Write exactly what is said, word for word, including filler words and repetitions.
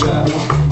já.